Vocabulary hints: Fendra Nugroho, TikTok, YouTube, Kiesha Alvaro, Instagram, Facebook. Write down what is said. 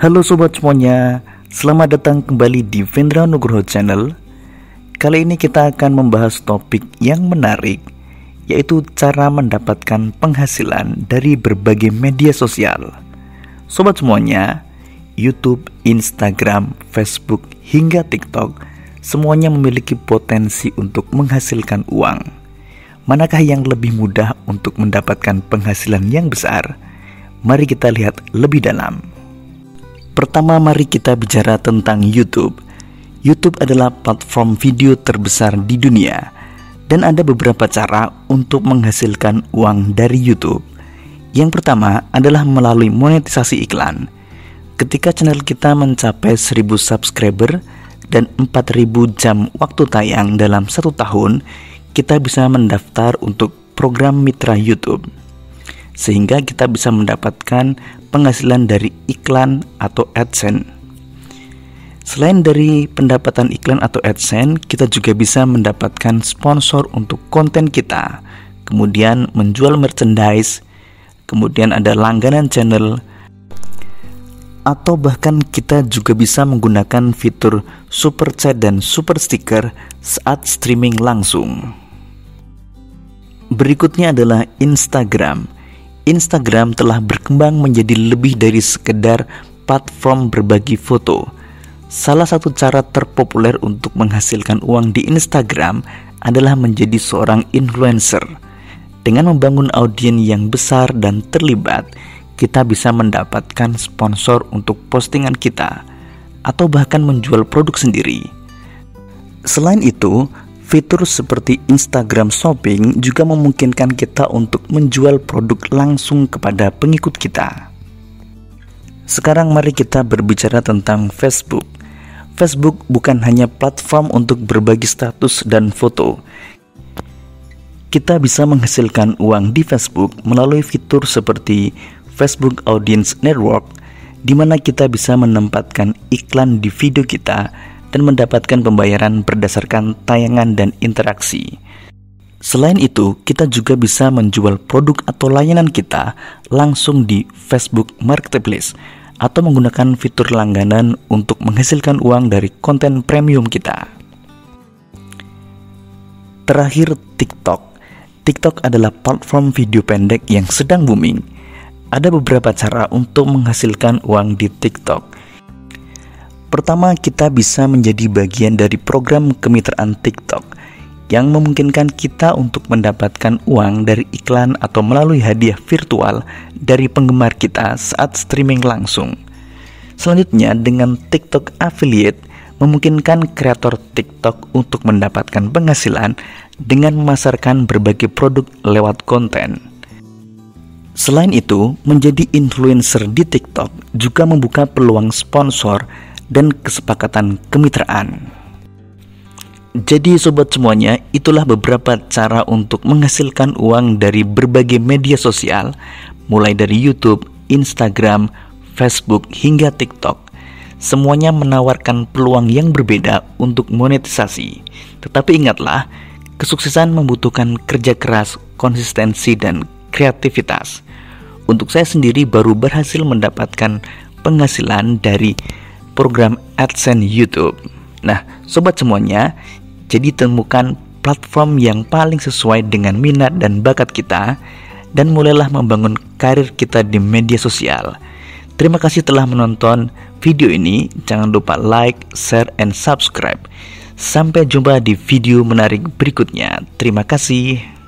Halo sobat semuanya, selamat datang kembali di Fendra Nugroho Channel. Kali ini kita akan membahas topik yang menarik, yaitu cara mendapatkan penghasilan dari berbagai media sosial. Sobat semuanya, YouTube, Instagram, Facebook, hingga TikTok, semuanya memiliki potensi untuk menghasilkan uang. Manakah yang lebih mudah untuk mendapatkan penghasilan yang besar? Mari kita lihat lebih dalam. Pertama, mari kita bicara tentang YouTube. YouTube adalah platform video terbesar di dunia, dan ada beberapa cara untuk menghasilkan uang dari YouTube. Yang pertama adalah melalui monetisasi iklan. Ketika channel kita mencapai 1000 subscriber dan 4000 jam waktu tayang dalam 1 tahun, kita bisa mendaftar untuk program mitra YouTube, sehingga kita bisa mendapatkan penghasilan dari iklan atau AdSense. Selain dari pendapatan iklan atau AdSense, kita juga bisa mendapatkan sponsor untuk konten kita, kemudian menjual merchandise, kemudian ada langganan channel, atau bahkan kita juga bisa menggunakan fitur super chat dan super sticker saat streaming langsung. Berikutnya adalah Instagram. Instagram telah berkembang menjadi lebih dari sekedar platform berbagi foto. Salah satu cara terpopuler untuk menghasilkan uang di Instagram adalah menjadi seorang influencer. Dengan membangun audiens yang besar dan terlibat, kita bisa mendapatkan sponsor untuk postingan kita, atau bahkan menjual produk sendiri. Selain itu, fitur seperti Instagram Shopping juga memungkinkan kita untuk menjual produk langsung kepada pengikut kita. Sekarang mari kita berbicara tentang Facebook. Facebook bukan hanya platform untuk berbagi status dan foto. Kita bisa menghasilkan uang di Facebook melalui fitur seperti Facebook Audience Network, di mana kita bisa menempatkan iklan di video kita dan mendapatkan pembayaran berdasarkan tayangan dan interaksi. Selain itu, kita juga bisa menjual produk atau layanan kita langsung di Facebook Marketplace, atau menggunakan fitur langganan untuk menghasilkan uang dari konten premium kita. Terakhir, TikTok. TikTok adalah platform video pendek yang sedang booming. Ada beberapa cara untuk menghasilkan uang di TikTok. Pertama, kita bisa menjadi bagian dari program kemitraan TikTok yang memungkinkan kita untuk mendapatkan uang dari iklan atau melalui hadiah virtual dari penggemar kita saat streaming langsung. Selanjutnya, dengan TikTok Affiliate memungkinkan kreator TikTok untuk mendapatkan penghasilan dengan memasarkan berbagai produk lewat konten. Selain itu, menjadi influencer di TikTok juga membuka peluang sponsor dan kesepakatan kemitraan. Jadi sobat semuanya, itulah beberapa cara untuk menghasilkan uang dari berbagai media sosial, mulai dari YouTube, Instagram, Facebook, hingga TikTok. Semuanya menawarkan peluang yang berbeda untuk monetisasi. Tetapi ingatlah, kesuksesan membutuhkan kerja keras, konsistensi, dan kreativitas. Untuk saya sendiri baru berhasil mendapatkan penghasilan dari program AdSense YouTube. Nah, sobat semuanya, jadi temukan platform yang paling sesuai dengan minat dan bakat kita, dan mulailah membangun karir kita di media sosial. Terima kasih telah menonton video ini. Jangan lupa like, share, and subscribe. Sampai jumpa di video menarik berikutnya. Terima kasih.